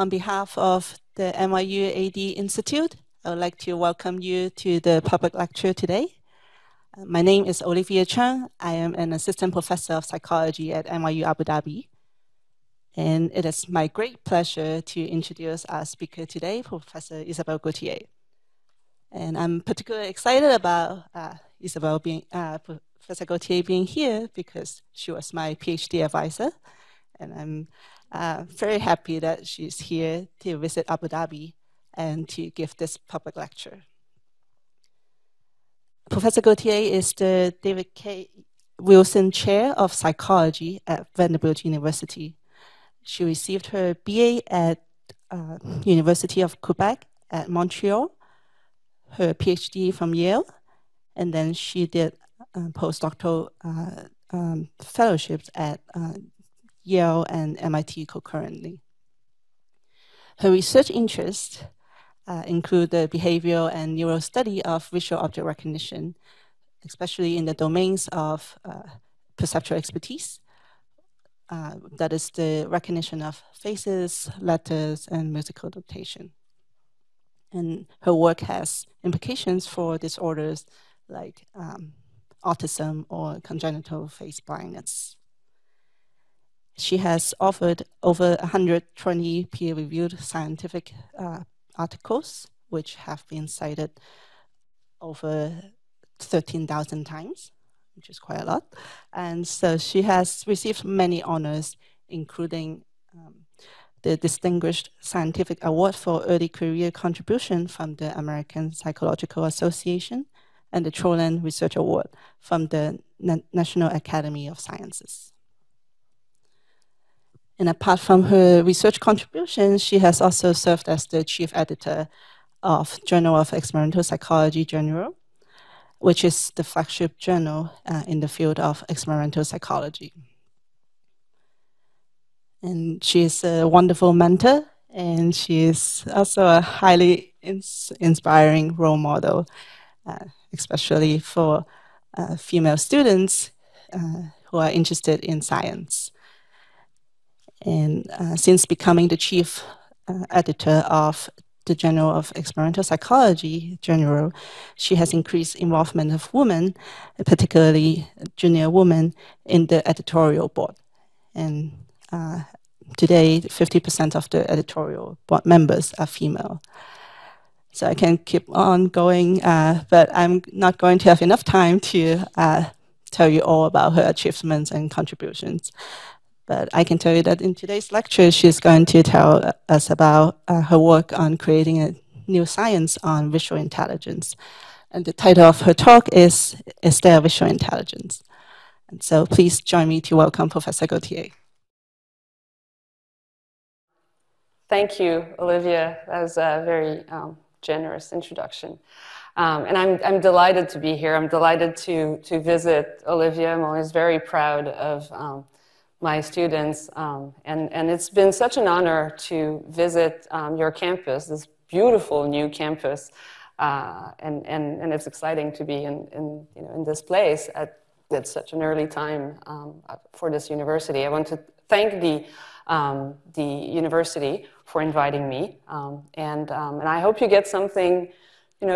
On behalf of the NYUAD Institute, I would like to welcome you to the public lecture today. My name is Olivia Chung. I am an assistant professor of psychology at NYU Abu Dhabi. And it is my great pleasure to introduce our speaker today, Professor Isabel Gauthier. And I'm particularly excited about Professor Gauthier being here because she was my PhD advisor. And I'm very happy that she's here to visit Abu Dhabi and to give this public lecture. Professor Gauthier is the David K. Wilson Chair of Psychology at Vanderbilt University. She received her BA at University of Quebec at Montreal, her PhD from Yale, and then she did postdoctoral fellowships at Yale and MIT concurrently. Her research interests include the behavioral and neural study of visual object recognition, especially in the domains of perceptual expertise, that is the recognition of faces, letters, and musical notation. And her work has implications for disorders like autism or congenital face blindness. She has authored over 120 peer-reviewed scientific articles, which have been cited over 13,000 times, which is quite a lot. And so she has received many honors, including the Distinguished Scientific Award for Early Career Contribution from the American Psychological Association and the Troland Research Award from the National Academy of Sciences. And apart from her research contributions, she has also served as the chief editor of Journal of Experimental Psychology General, which is the flagship journal in the field of experimental psychology. And she is a wonderful mentor, and she is also a highly inspiring role model, especially for female students who are interested in science. And since becoming the chief editor of the Journal of Experimental Psychology General, she has increased involvement of women, particularly junior women, in the editorial board. And today, 50% of the editorial board members are female. So I can keep on going, but I'm not going to have enough time to tell you all about her achievements and contributions. But I can tell you that in today's lecture, she's going to tell us about her work on creating a new science on visual intelligence. And the title of her talk is There Visual Intelligence? And so please join me to welcome Professor Gauthier. Thank you, Olivia. That was a very generous introduction. And I'm delighted to be here. I'm delighted to visit Olivia. I'm always very proud of my students. And it's been such an honor to visit your campus, this beautiful new campus. And it's exciting to be in this place at such an early time for this university. I want to thank the university for inviting me, and I hope you get something,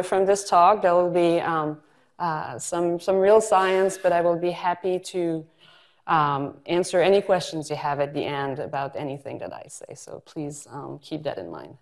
from this talk. There will be some real science, but I will be happy to answer any questions you have at the end about anything that I say. So please keep that in mind.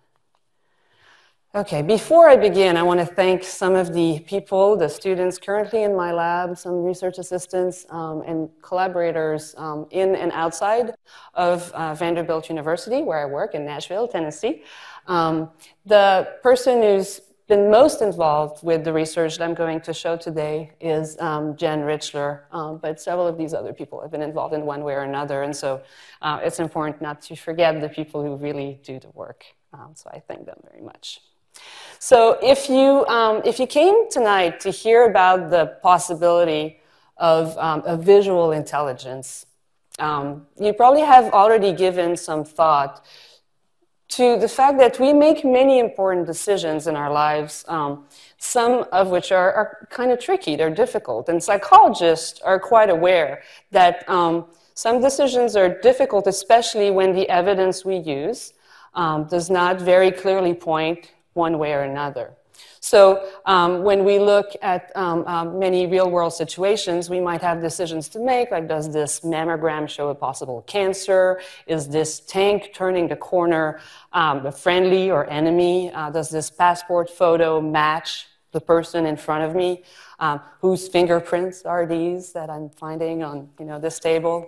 Okay, before I begin, I want to thank some of the people, the students currently in my lab, some research assistants and collaborators in and outside of Vanderbilt University, where I work in Nashville, Tennessee. The person who's been most involved with the research that I'm going to show today is Jen Richler, but several of these other people have been involved in one way or another, and so it's important not to forget the people who really do the work. So I thank them very much. So if you came tonight to hear about the possibility of a visual intelligence, you probably have already given some thought to the fact that we make many important decisions in our lives, some of which are kind of tricky, they're difficult. And psychologists are quite aware that some decisions are difficult, especially when the evidence we use does not very clearly point one way or another. So when we look at many real-world situations, we might have decisions to make, like does this mammogram show a possible cancer? Is this tank turning the corner a friendly or enemy? Does this passport photo match the person in front of me? Whose fingerprints are these that I'm finding on this table?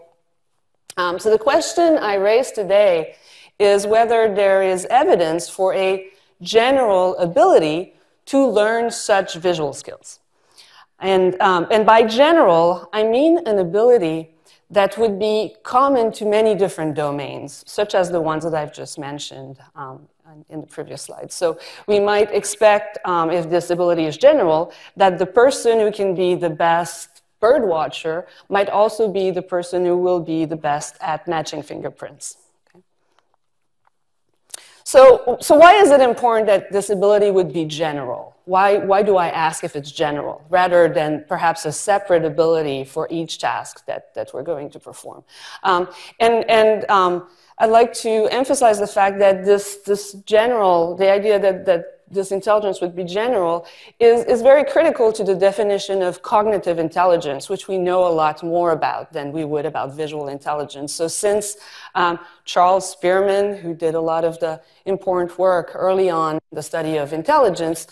So the question I raised today is whether there is evidence for a general ability to learn such visual skills. And by general, I mean an ability that would be common to many different domains, such as the ones that I've just mentioned in the previous slide. So we might expect, if this ability is general, that the person who can be the best bird watcher might also be the person who will be the best at matching fingerprints. Okay. So why is it important that this ability would be general? Why do I ask if it's general, rather than perhaps a separate ability for each task that we're going to perform? I'd like to emphasize the fact that the idea that this intelligence would be general is very critical to the definition of cognitive intelligence, which we know a lot more about than we would about visual intelligence. So since Charles Spearman, who did a lot of the important work early on in the study of intelligence,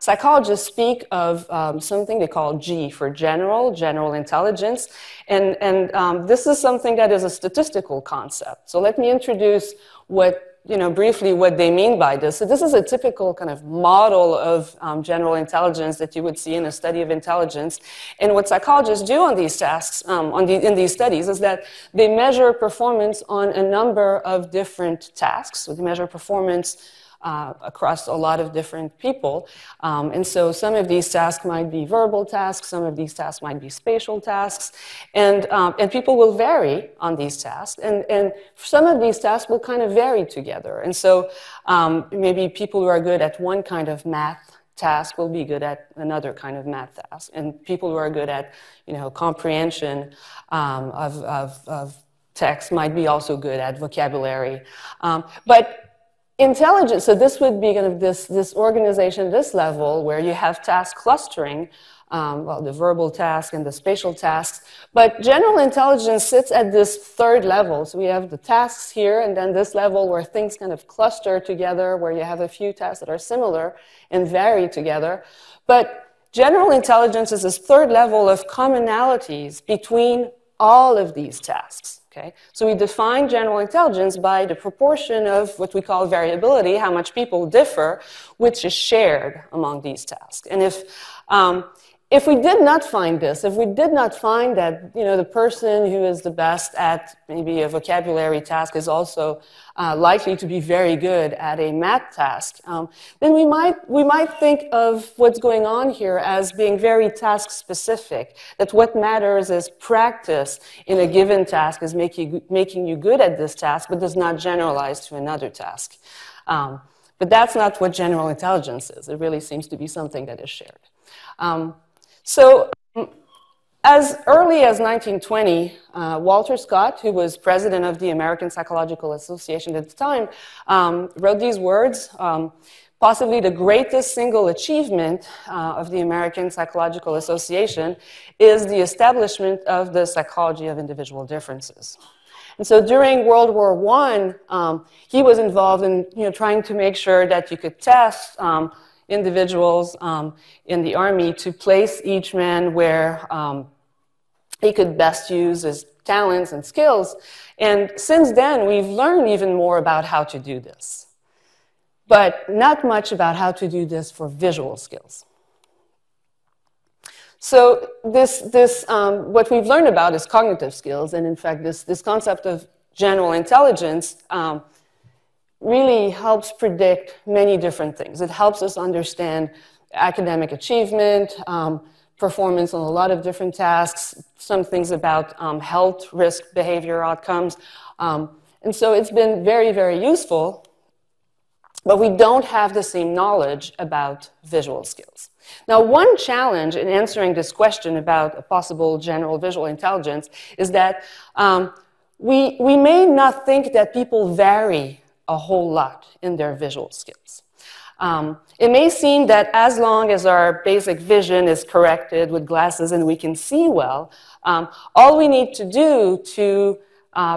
psychologists speak of something they call G for general intelligence. And this is something that is a statistical concept. So let me introduce briefly what they mean by this. So this is a typical kind of model of general intelligence that you would see in a study of intelligence. And what psychologists do on these tasks, in these studies, is that they measure performance on a number of different tasks. So they measure performance across a lot of different people. And so some of these tasks might be verbal tasks, some of these tasks might be spatial tasks, and people will vary on these tasks, and some of these tasks will kind of vary together. And so maybe people who are good at one kind of math task will be good at another kind of math task, and people who are good at comprehension of text might be also good at vocabulary. But intelligence, so this would be kind of this organization, this level, where you have task clustering, the verbal task and the spatial tasks. But general intelligence sits at this third level. So we have the tasks here, and then this level where things kind of cluster together, where you have a few tasks that are similar and vary together. But general intelligence is this third level of commonalities between all of these tasks. Okay? So we define general intelligence by the proportion of what we call variability, how much people differ, which is shared among these tasks. And if we did not find this, if we did not find that the person who is the best at maybe a vocabulary task is also likely to be very good at a math task, then we might think of what's going on here as being very task specific, that what matters is practice in a given task is making you good at this task, but does not generalize to another task. But that's not what general intelligence is. It really seems to be something that is shared. So as early as 1920, Walter Scott, who was president of the American Psychological Association at the time, wrote these words, possibly the greatest single achievement of the American Psychological Association is the establishment of the psychology of individual differences. And so during World War I, he was involved in trying to make sure that you could test individuals in the army to place each man where he could best use his talents and skills. And since then, we've learned even more about how to do this, but not much about how to do this for visual skills. So what we've learned about is cognitive skills, and in fact, this concept of general intelligence really helps predict many different things. It helps us understand academic achievement, performance on a lot of different tasks, some things about health, risk, behavior, outcomes. And so it's been very, very useful, but we don't have the same knowledge about visual skills. Now, one challenge in answering this question about a possible general visual intelligence is that we may not think that people vary a whole lot in their visual skills. It may seem that as long as our basic vision is corrected with glasses and we can see well, all we need to do to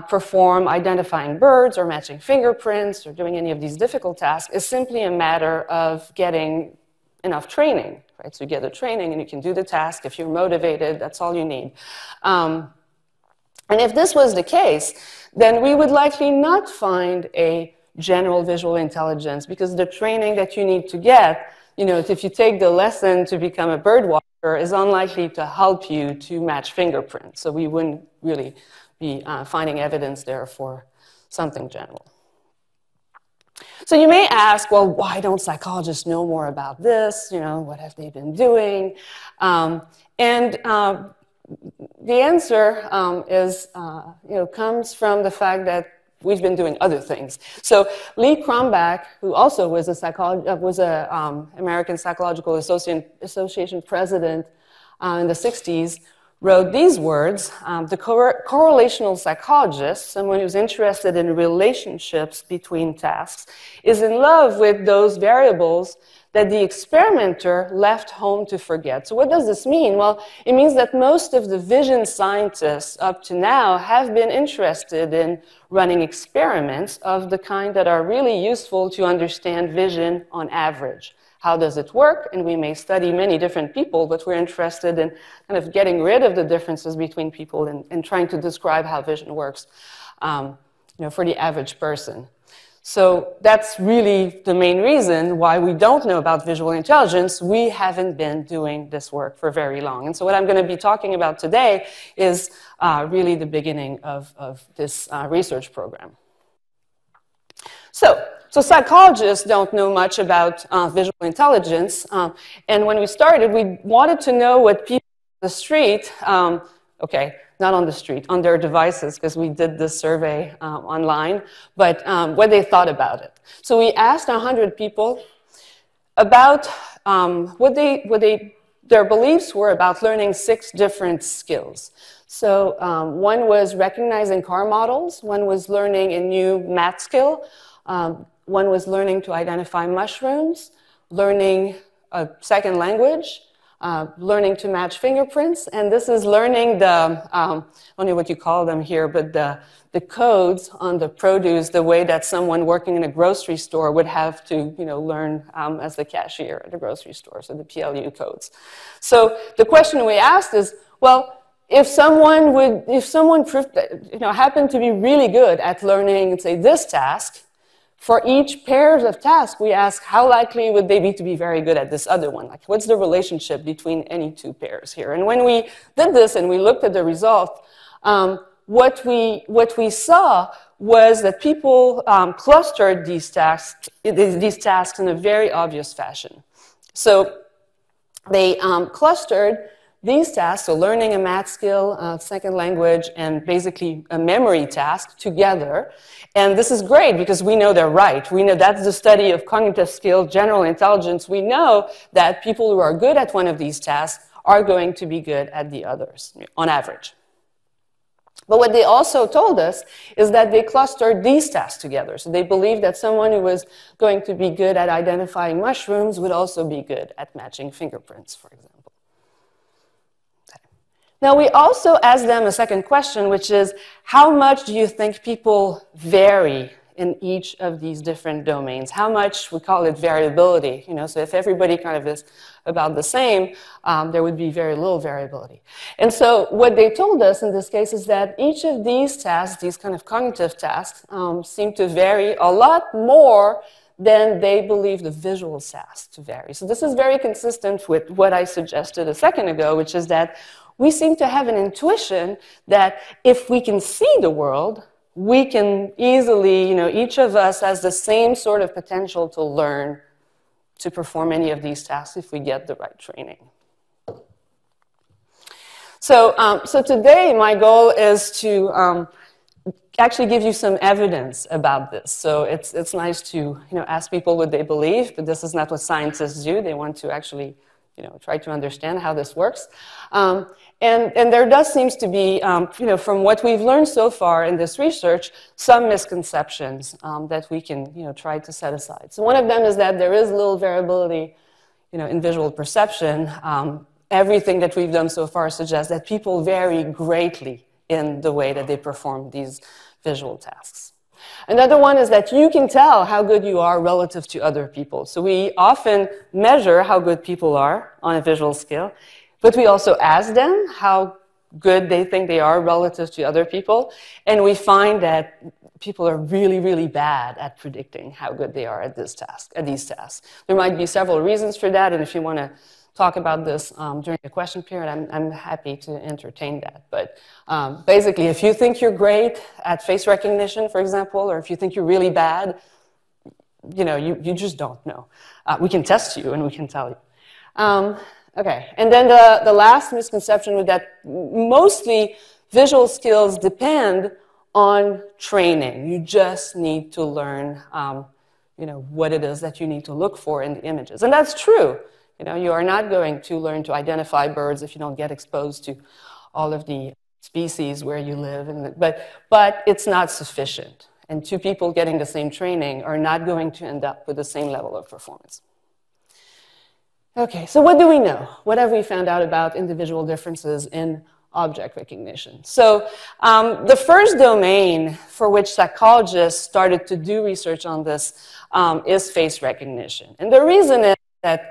perform identifying birds or matching fingerprints or doing any of these difficult tasks is simply a matter of getting enough training, right? So you get the training and you can do the task. If you're motivated, that's all you need. And if this was the case, then we would likely not find a general visual intelligence, because the training that you need to get, you know, if you take the lesson to become a bird watcher, is unlikely to help you to match fingerprints. So we wouldn't really be finding evidence there for something general. So you may ask, well, why don't psychologists know more about this? You know, what have they been doing? The answer comes from the fact that we've been doing other things. So Lee Kronbach, who also was an American Psychological Association president in the 60s, wrote these words: the correlational psychologist, someone who's interested in relationships between tasks, is in love with those variables that the experimenter left home to forget. So what does this mean? Well, it means that most of the vision scientists up to now have been interested in running experiments of the kind that are really useful to understand vision on average. How does it work? And we may study many different people, but we're interested in kind of getting rid of the differences between people and trying to describe how vision works for the average person. So that's really the main reason why we don't know about visual intelligence. We haven't been doing this work for very long. And so what I'm going to be talking about today is really the beginning of this research program. So psychologists don't know much about visual intelligence. And when we started, we wanted to know what people on the street, not on the street, on their devices, because we did this survey online, but what they thought about it. So we asked 100 people about their beliefs were about learning 6 different skills. So one was recognizing car models, one was learning a new math skill, one was learning to identify mushrooms, learning a second language, learning to match fingerprints, and this is learning the, I don't know what you call them here, but the codes on the produce, the way that someone working in a grocery store would have to, learn as the cashier at the grocery store, so the PLU codes. So the question we asked is, well, if someone proved that, happened to be really good at learning, say, this task, for each pair of tasks, we ask how likely would they be to be very good at this other one? Like, what's the relationship between any two pairs here? And when we did this and we looked at the result, what we saw was that people clustered these tasks in a very obvious fashion. So they clustered these tasks, so learning a math skill, second language, and basically a memory task together. And this is great because we know they're right. We know that's the study of cognitive skills, general intelligence. We know that people who are good at one of these tasks are going to be good at the others on average. But what they also told us is that they clustered these tasks together. So they believed that someone who was going to be good at identifying mushrooms would also be good at matching fingerprints, for example. Now, we also asked them a second question, which is, how much do you think people vary in each of these different domains? How much, we call it variability, so if everybody kind of is about the same, there would be very little variability. And so what they told us in this case is that each of these tasks, these kind of cognitive tasks, seem to vary a lot more then they believe the visual tasks to vary. So this is very consistent with what I suggested a second ago, which is that we seem to have an intuition that if we can see the world, we can easily, each of us has the same sort of potential to learn to perform any of these tasks if we get the right training. So, so today my goal is to actually give you some evidence about this. So it's nice to ask people what they believe, but this is not what scientists do. They want to actually try to understand how this works. And there does seems to be, from what we've learned so far in this research, some misconceptions that we can, try to set aside. So one of them is that there is little variability, in visual perception. Everything that we've done so far suggests that people vary greatly in the way that they perform these visual tasks. Another one is that you can tell how good you are relative to other people. So we often measure how good people are on a visual scale, but we also ask them how good they think they are relative to other people, and we find that people are really, really bad at predicting how good they are at this task, at these tasks. There might be several reasons for that, and if you want to talk about this during the question period, I'm happy to entertain that. But basically, if you think you're great at face recognition, for example, or if you think you're really bad, you just don't know. We can test you and we can tell you. Okay, and then the last misconception was that mostly visual skills depend on training. You just need to learn, what it is that you need to look for in the images. And that's true. You are not going to learn to identify birds if you don't get exposed to all of the species where you live. But it's not sufficient. And two people getting the same training are not going to end up with the same level of performance. Okay, so what do we know? What have we found out about individual differences in object recognition? So the first domain for which psychologists started to do research on this is face recognition. And the reason is that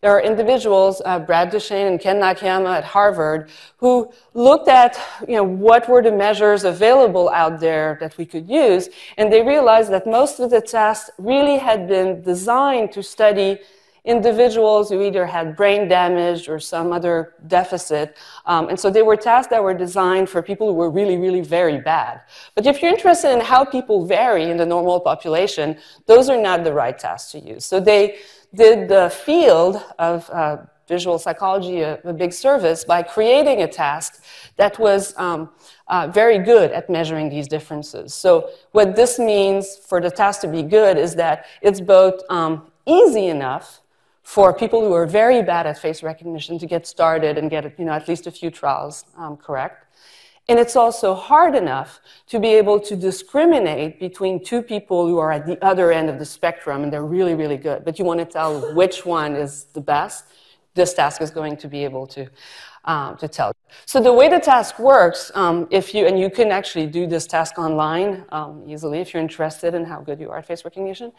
there are individuals, Brad Duchaine and Ken Nakayama at Harvard, who looked at what were the measures available out there that we could use, and they realized that most of the tests really had been designed to study individuals who either had brain damage or some other deficit. And so they were tasks that were designed for people who were really, really very bad. But if you're interested in how people vary in the normal population, those are not the right tasks to use. So they did the field of visual psychology a big service by creating a task that was very good at measuring these differences. So what this means for the task to be good is that it's both easy enough for people who are very bad at face recognition to get started and get at least a few trials correct. And it's also hard enough to be able to discriminate between two people who are at the other end of the spectrum and they're really, really good, but you want to tell which one is the best. This task is going to be able to tell. So the way the task works, and you can actually do this task online easily if you're interested in how good you are at face recognition.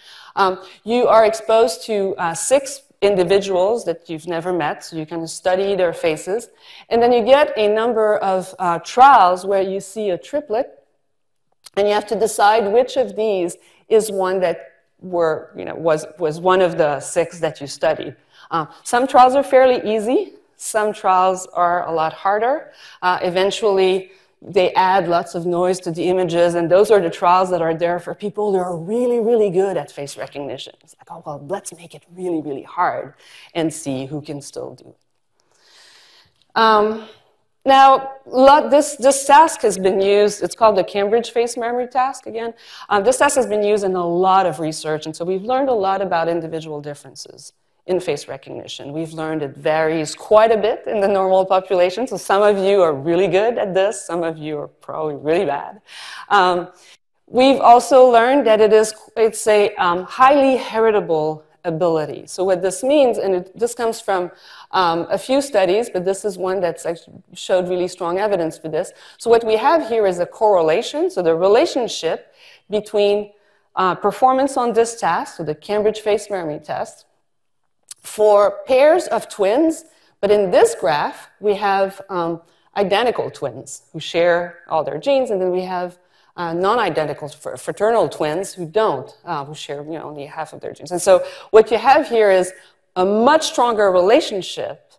You are exposed to 6 individuals that you've never met, so you can study their faces. And then you get a number of trials where you see a triplet, and you have to decide which of these is one that was one of the 6 that you studied. Some trials are fairly easy. Some trials are a lot harder. Eventually, they add lots of noise to the images, and those are the trials that are there for people who are really, really good at face recognition. It's like, oh, well, let's make it really, really hard and see who can still do it. Now, this task has been used. It's called the Cambridge Face Memory Task, again. This task has been used in a lot of research, and so we've learned a lot about individual differences in face recognition. We've learned it varies quite a bit in the normal population. So some of you are really good at this. Some of you are probably really bad. We've also learned that it's a highly heritable ability. So what this means, and this comes from a few studies, but this is one that showed really strong evidence for this. So what we have here is a correlation, so the relationship between performance on this task, so the Cambridge Face Memory Test, for pairs of twins, but in this graph, we have identical twins who share all their genes, and then we have non-identical fraternal twins who don't, who share only half of their genes. And so what you have here is a much stronger relationship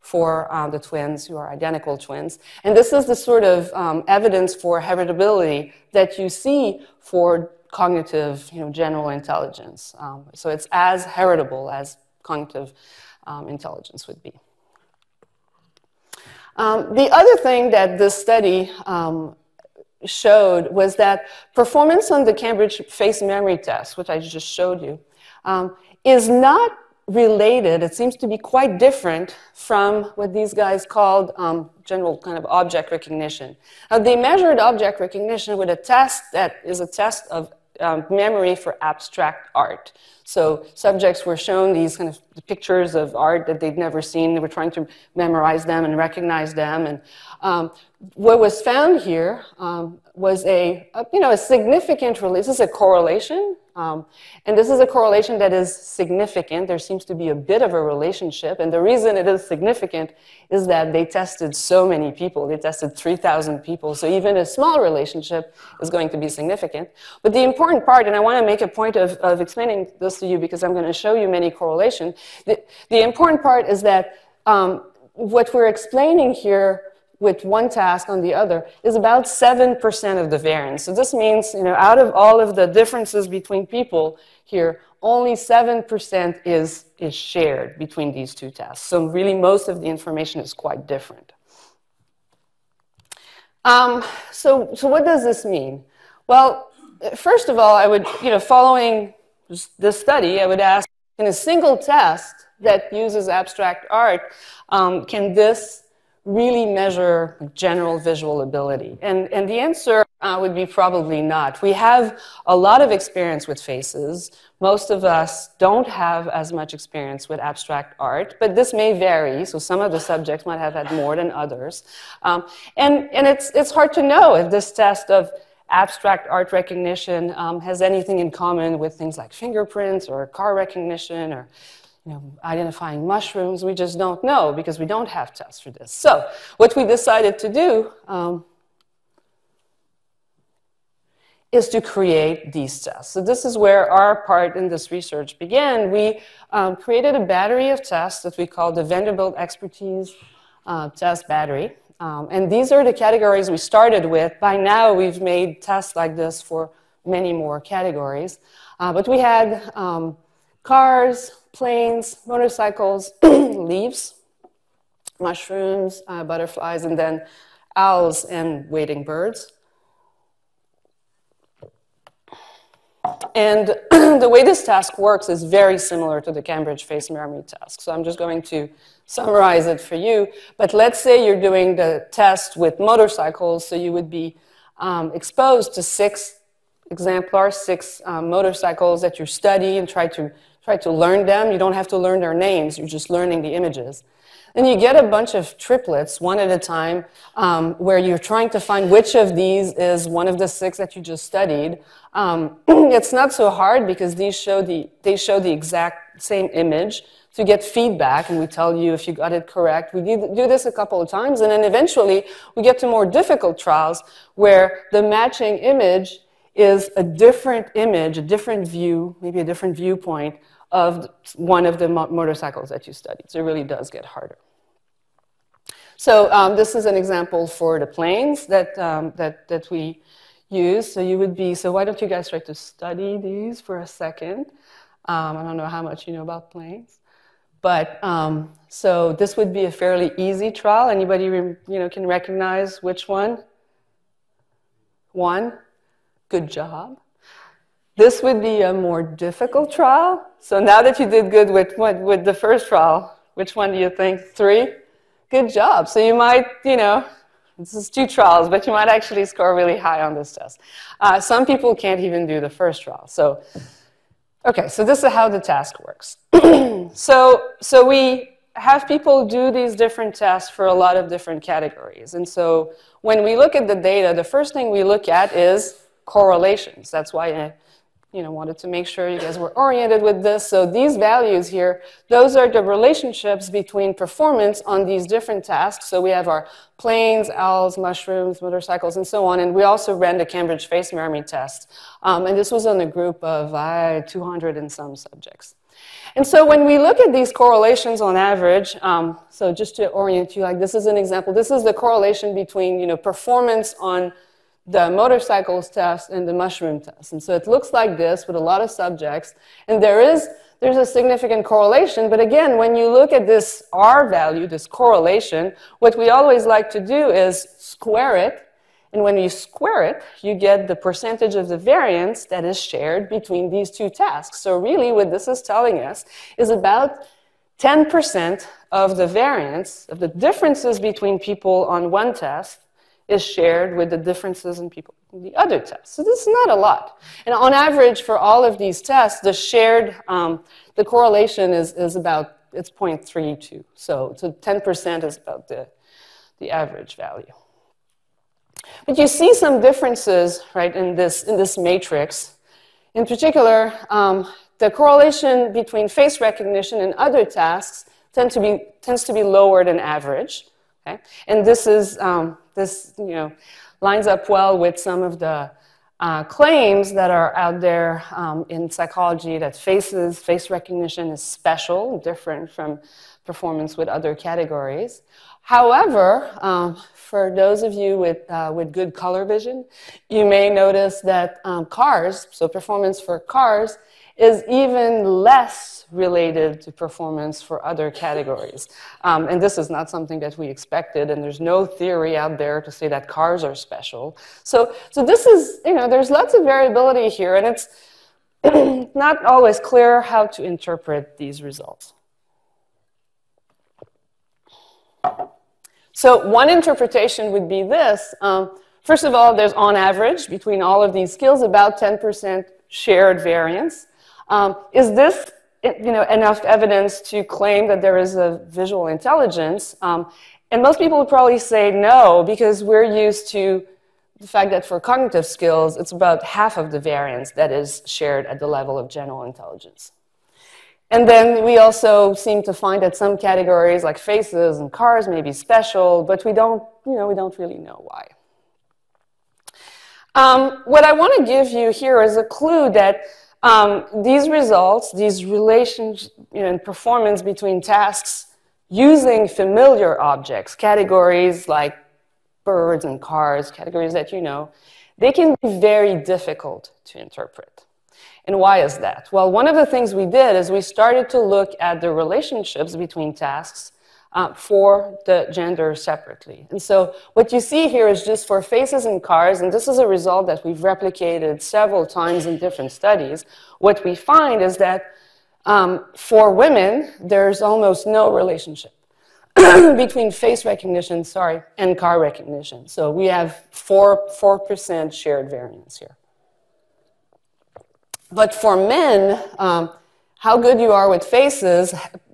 for the twins who are identical twins. And this is the sort of evidence for heritability that you see for cognitive, general intelligence. So it's as heritable as cognitive intelligence would be. The other thing that this study showed was that performance on the Cambridge Face Memory Test, which I just showed you, is not related, it seems to be quite different from what these guys called general kind of object recognition. Now, they measured object recognition with a test that is a test of memory for abstract art. So subjects were shown these kind of pictures of art that they'd never seen. They were trying to memorize them and recognize them. And what was found here was a significant release. This is a correlation. And this is a correlation that is significant. There seems to be a bit of a relationship. And the reason it is significant is that they tested so many people. They tested 3,000 people. So even a small relationship is going to be significant. But the important part, and I want to make a point of explaining this to you because I'm going to show you many correlations. The important part is that what we're explaining here with one task on the other is about 7% of the variance. So this means, you know, out of all of the differences between people here, only 7% is shared between these two tasks. So really most of the information is quite different. So what does this mean? Well, first of all, I would, following this study, I would ask, in a single test that uses abstract art, can this really measure general visual ability? And the answer would be probably not. We have a lot of experience with faces. Most of us don't have as much experience with abstract art, but this may vary. So some of the subjects might have had more than others. And it's hard to know if this test of abstract art recognition has anything in common with things like fingerprints or car recognition or identifying mushrooms. We just don't know because we don't have tests for this. So what we decided to do is to create these tests. So this is where our part in this research began. We created a battery of tests that we called the Vanderbilt Expertise Test Battery. And these are the categories we started with. By now, we've made tests like this for many more categories. But we had cars, planes, motorcycles, leaves, mushrooms, butterflies, and then owls and wading birds. And the way this task works is very similar to the Cambridge Face Memory Task. So I'm just going to summarize it for you. But let's say you're doing the test with motorcycles, so you would be exposed to 6 exemplars, 6 motorcycles that you study and try to learn them. You don't have to learn their names. You're just learning the images. And you get a bunch of triplets, one at a time, where you're trying to find which of these is one of the 6 that you just studied. It's not so hard because these show they show the exact same image. So you get feedback, and we tell you if you got it correct. We do this a couple of times, and then eventually we get to more difficult trials where the matching image is a different image, a different view, maybe a different viewpoint of one of the motorcycles that you studied. So it really does get harder. So this is an example for the planes that, that we use. So you would be, so why don't you guys try to study these for a second? I don't know how much you know about planes. But so this would be a fairly easy trial. Anybody can recognize which one? One? Good job. This would be a more difficult trial. So now that you did good with the first trial, which one do you think? 3? Good job. So you might, this is 2 trials, but you might actually score really high on this test. Some people can't even do the first trial. So, okay, so this is how the task works. So we have people do these different tests for a lot of different categories. And so when we look at the data, the first thing we look at is correlations. That's why I wanted to make sure you guys were oriented with this. So these values here, those are the relationships between performance on these different tasks. So we have our planes, owls, mushrooms, motorcycles, and so on. And we also ran the Cambridge Face Memory Test. And this was on a group of 200 and some subjects. And so when we look at these correlations on average, so just to orient you, like this is an example. This is the correlation between performance on the motorcycles test and the mushroom test. And so it looks like this with a lot of subjects. And there's a significant correlation. But again, when you look at this R value, this correlation, what we always like to do is square it And when you square it, you get the percentage of the variance that is shared between these two tasks. So really what this is telling us is about 10% of the variance, of the differences between people on one task, is shared with the differences in people in the other test. So this is not a lot. And on average for all of these tests, the shared, the correlation is about, it's 0.32. So 10% is about the average value. But you see some differences, right, in this matrix. In particular, the correlation between face recognition and other tasks tends to be lower than average. Okay? And this is this lines up well with some of the claims that are out there in psychology that face recognition is special, different from performance with other categories. However, for those of you with good color vision, you may notice that cars, so performance for cars, is even less related to performance for other categories. And this is not something that we expected, and there's no theory out there to say that cars are special. So this is, there's lots of variability here, and it's not always clear how to interpret these results. So one interpretation would be this. First of all, there's on average between all of these skills about 10% shared variance. Is this enough evidence to claim that there is a visual intelligence? And most people would probably say no, because we're used to the fact that for cognitive skills, it's about half of the variance that is shared at the level of general intelligence. And then we also seem to find that some categories like faces and cars may be special, but we don't really know why. What I want to give you here is a clue that these results, these relations and performance between tasks using familiar objects, categories like birds and cars, categories that you know, they can be very difficult to interpret. And why is that? Well, one of the things we did is we started to look at the relationships between tasks for the gender separately. And so what you see here is just for faces and cars, and this is a result that we've replicated several times in different studies. What we find is that for women, there's almost no relationship between face recognition, and car recognition. So we have 4% shared variance here. But for men, how good you are with faces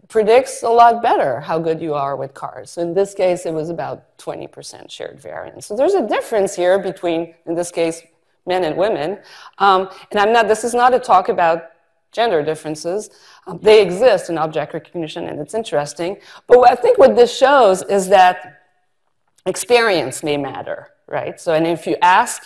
predicts a lot better how good you are with cars. So in this case, it was about 20% shared variance. So there's a difference here between, in this case, men and women. And this is not a talk about gender differences. They exist in object recognition, and it's interesting. But I think what this shows is that experience may matter, right? So, and if you ask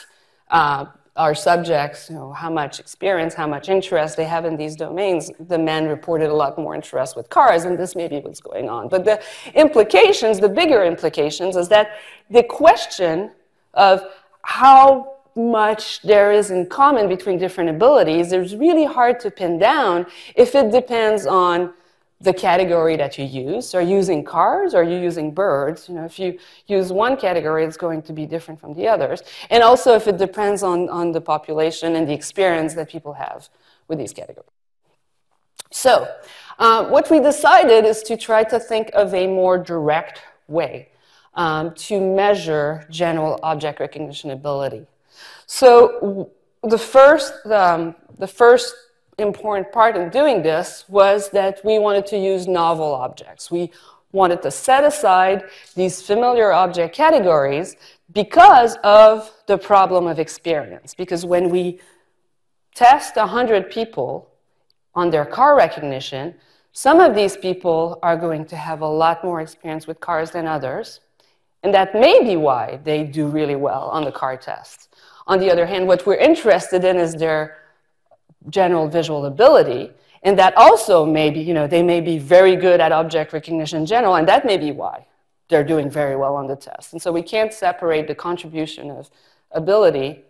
our subjects, how much experience, how much interest they have in these domains, the men reported a lot more interest with cars, and this may be what's going on. But the implications, the bigger implications, is that the question of how much there is in common between different abilities is really hard to pin down if it depends on the category that you use. So are you using cars or are you using birds? If you use one category, it's going to be different from the others. And also if it depends on the population and the experience that people have with these categories. So what we decided is to try to think of a more direct way to measure general object recognition ability. So the first important part in doing this was that we wanted to use novel objects. We wanted to set aside these familiar object categories because of the problem of experience. Because when we test 100 people on their car recognition, some of these people are going to have a lot more experience with cars than others. And that may be why they do really well on the car test. On the other hand, what we're interested in is their general visual ability, and that also may be, they may be very good at object recognition in general, and that may be why they're doing very well on the test. And so we can't separate the contribution of ability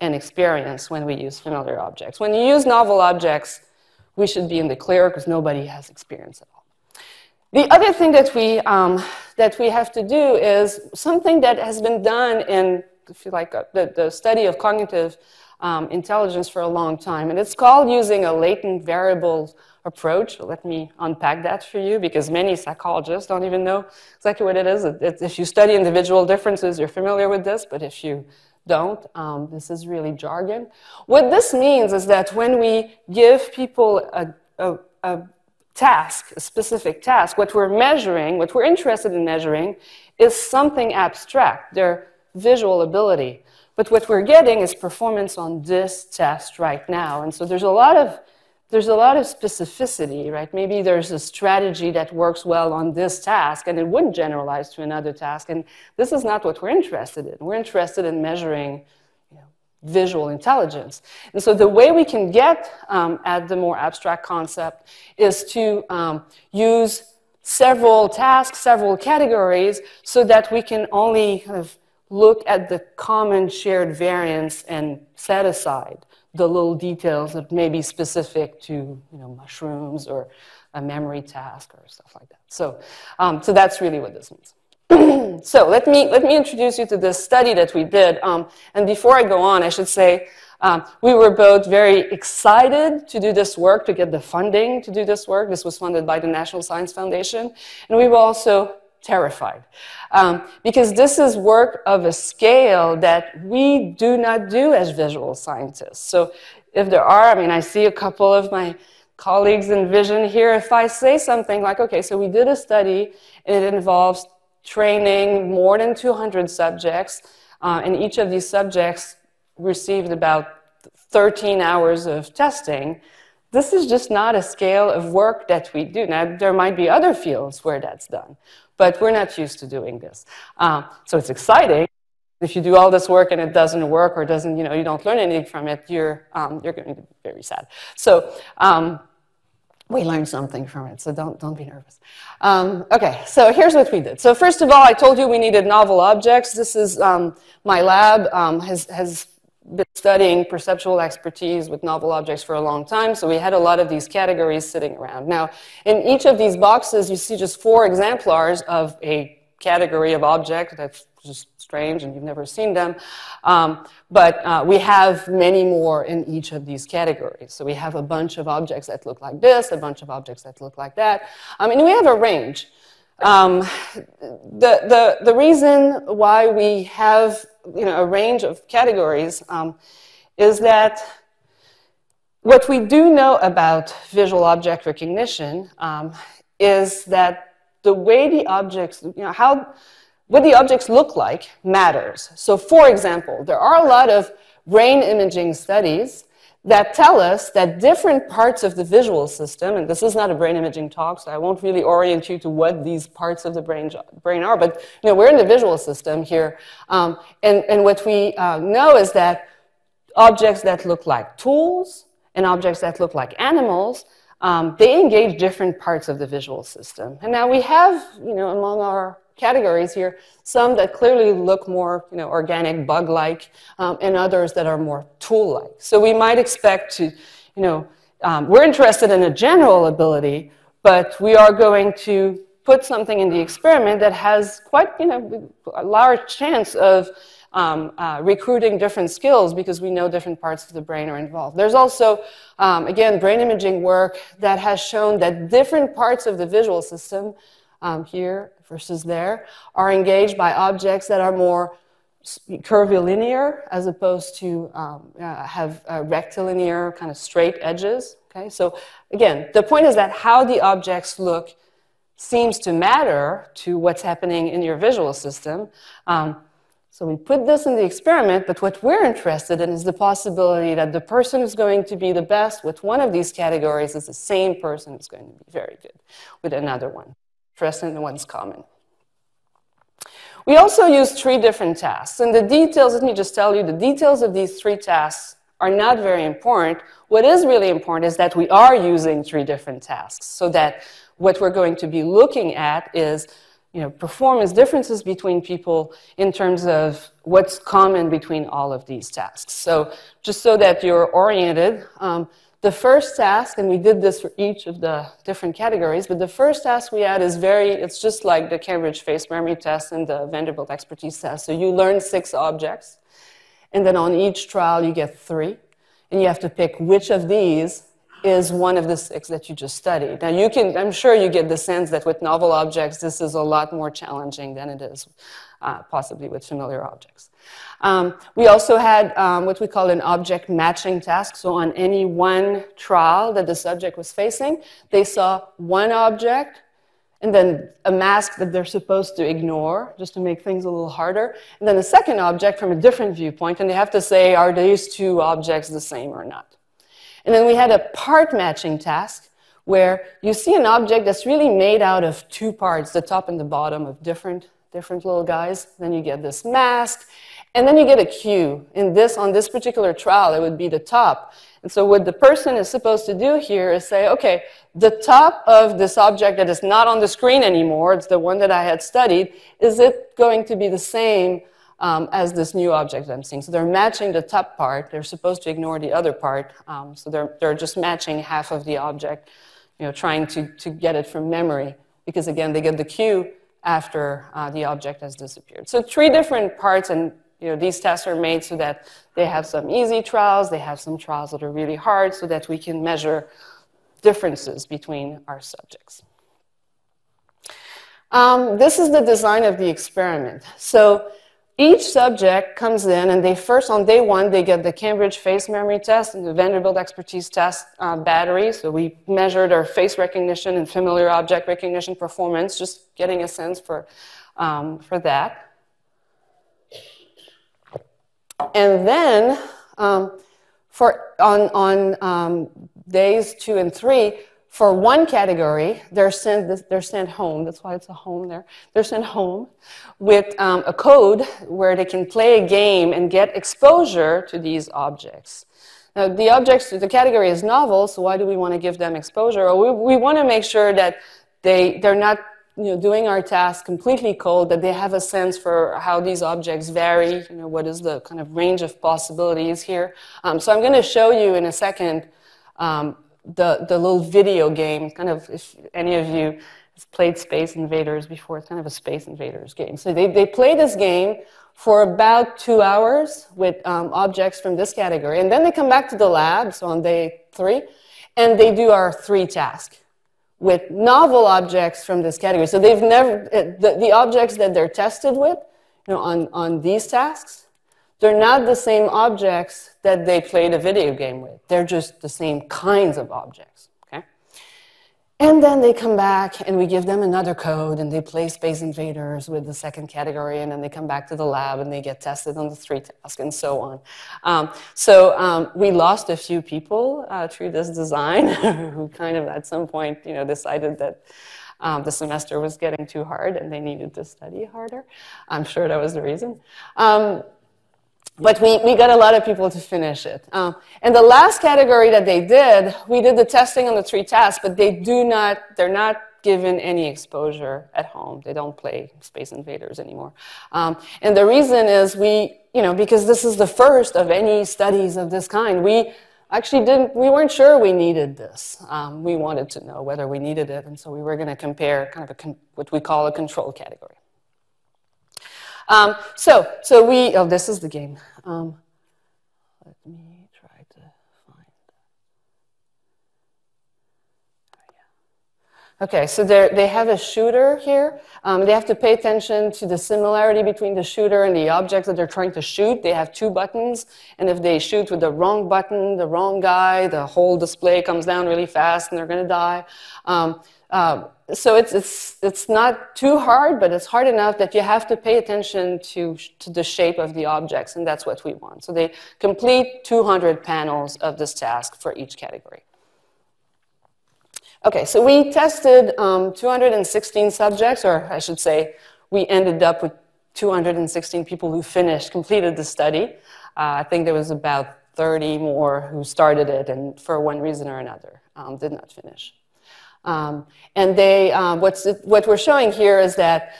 and experience when we use familiar objects. When you use novel objects, we should be in the clear because nobody has experience at all. The other thing that we have to do is something that has been done in if you like, the study of cognitive intelligence for a long time. And it's called using a latent variable approach. Let me unpack that for you, because many psychologists don't even know exactly what it is. If you study individual differences, you're familiar with this, but if you don't, this is really jargon. What this means is that when we give people a task, a specific task, what we're measuring, what we're interested in measuring, is something abstract, their visual ability. But what we're getting is performance on this test right now. And so there's a lot of specificity, right? Maybe there's a strategy that works well on this task and it wouldn't generalize to another task. And this is not what we're interested in. We're interested in measuring, you know, visual intelligence. And so the way we can get at the more abstract concept is to use several tasks, several categories, so that we can only kind of look at the common shared variance and set aside the little details that may be specific to, you know, mushrooms or a memory task or stuff like that. So, so that's really what this means. So let me introduce you to this study that we did. And before I go on, I should say we were both very excited to do this work, to get the funding to do this work. This was funded by the National Science Foundation. And we were also terrified, because this is work of a scale that we do not do as visual scientists. So if there are, I mean, I see a couple of my colleagues in vision here. If I say something like, okay, so we did a study, it involves training more than 200 subjects, and each of these subjects received about 13 hours of testing. This is just not a scale of work that we do. Now, there might be other fields where that's done, but we're not used to doing this. So it's exciting. If you do all this work and it doesn't work or doesn't, you know, you don't learn anything from it, you're going to be very sad. So we learned something from it, so don't be nervous. Okay, so here's what we did. So first of all, I told you we needed novel objects. This is my lab has been studying perceptual expertise with novel objects for a long time, so we had a lot of these categories sitting around. Now, in each of these boxes, you see just 4 exemplars of a category of object that's just strange and you've never seen them, but we have many more in each of these categories. So we have a bunch of objects that look like this, a bunch of objects that look like that, and we have a range. The reason why we have, you know, a range of categories is that what we do know about visual object recognition is that the way the objects, you know, what the objects look like matters. So for example, there are a lot of brain imaging studies that tell us that different parts of the visual system, and this is not a brain imaging talk, so I won't really orient you to what these parts of the brain are, but you know, we're in the visual system here, and what we know is that objects that look like tools and objects that look like animals, they engage different parts of the visual system. And now we have, you know, among our categories here, some that clearly look more, you know, organic, bug-like, and others that are more tool-like. So we might expect to, you know, we're interested in a general ability, but we are going to put something in the experiment that has quite, you know, a large chance of recruiting different skills because we know different parts of the brain are involved. There's also, again, brain imaging work that has shown that different parts of the visual system here versus there are engaged by objects that are more curvilinear as opposed to have rectilinear kind of straight edges. Okay, so again, the point is that how the objects look seems to matter to what's happening in your visual system. So we put this in the experiment, but what we're interested in is the possibility that the person who's going to be the best with one of these categories is the same person who's going to be very good with another one. And one's common. We also used 3 different tasks, and the details, let me just tell you, the details of these 3 tasks are not very important. What is really important is that we are using 3 different tasks, so that what we're going to be looking at is, you know, performance differences between people in terms of what's common between all of these tasks. So just so that you're oriented, the first task, and we did this for each of the different categories, but the first task we had is it's just like the Cambridge Face Memory Test and the Vanderbilt Expertise Test. So you learn 6 objects. And then on each trial, you get 3. And you have to pick which of these is one of the 6 that you just studied. Now, you can, I'm sure you get the sense that with novel objects, this is a lot more challenging than it is possibly with familiar objects. We also had what we call an object matching task. So on any one trial that the subject was facing, they saw one object and then a mask that they're supposed to ignore just to make things a little harder. And then a second object from a different viewpoint, and they have to say, are these two objects the same or not? And then we had a part matching task where you see an object that's really made out of 2 parts, the top and the bottom of different little guys. Then you get this mask, and then you get a cue. In this, on this particular trial, it would be the top. And so what the person is supposed to do here is say, okay, the top of this object that is not on the screen anymore, it's the one that I had studied, is it going to be the same as this new object that I'm seeing? So they're matching the top part. They're supposed to ignore the other part. So they're just matching half of the object, you know, trying to get it from memory. Because again, they get the cue after the object has disappeared. So 3 different parts, and you know, these tests are made so that they have some easy trials, they have some trials that are really hard, so that we can measure differences between our subjects. This is the design of the experiment. So each subject comes in, and they first, on day 1, they get the Cambridge Face Memory Test and the Vanderbilt Expertise Test Battery. So we measured our face recognition and familiar object recognition performance, just getting a sense for that. And then on days 2 and 3, for one category, they're sent home. That's why it's a home there. They're sent home with a code where they can play a game and get exposure to these objects. Now, the objects, the category is novel, so why do we want to give them exposure? Well, we want to make sure that they're not, you know, doing our task completely cold, that they have a sense for how these objects vary, you know, what is the kind of range of possibilities here. So I'm going to show you in a second the little video game, kind of, if any of you have played Space Invaders before, it's kind of a Space Invaders game. So they play this game for about 2 hours with objects from this category, and then they come back to the lab, so on day 3, and they do our 3 tasks with novel objects from this category. So they've never, the objects that they're tested with, you know, on these tasks, they're not the same objects that they played a video game with. They're just the same kinds of objects, okay? And then they come back and we give them another code and they play Space Invaders with the second category, and then they come back to the lab and they get tested on the 3 tasks and so on. We lost a few people through this design who kind of at some point, you know, decided that the semester was getting too hard and they needed to study harder. I'm sure that was the reason. But we got a lot of people to finish it. And the last category that they did, we did the testing on the 3 tasks, but they do not, they're not given any exposure at home. They don't play Space Invaders anymore. And the reason is you know, because this is the first of any studies of this kind, we weren't sure we needed this. We wanted to know whether we needed it, and so we were gonna compare kind of what we call a control category. Oh, this is the game. Let me try to find. Oh, yeah. Okay, so they have a shooter here. They have to pay attention to the similarity between the shooter and the objects that they're trying to shoot. They have 2 buttons, and if they shoot with the wrong button, the wrong guy, the whole display comes down really fast, and they're going to die. So it's not too hard, but it's hard enough that you have to pay attention to the shape of the objects, and that's what we want. So they complete 200 panels of this task for each category. Okay, so we tested 216 subjects, or I should say, we ended up with 216 people who completed the study. I think there was about 30 more who started it and for one reason or another did not finish. And they, what we're showing here is that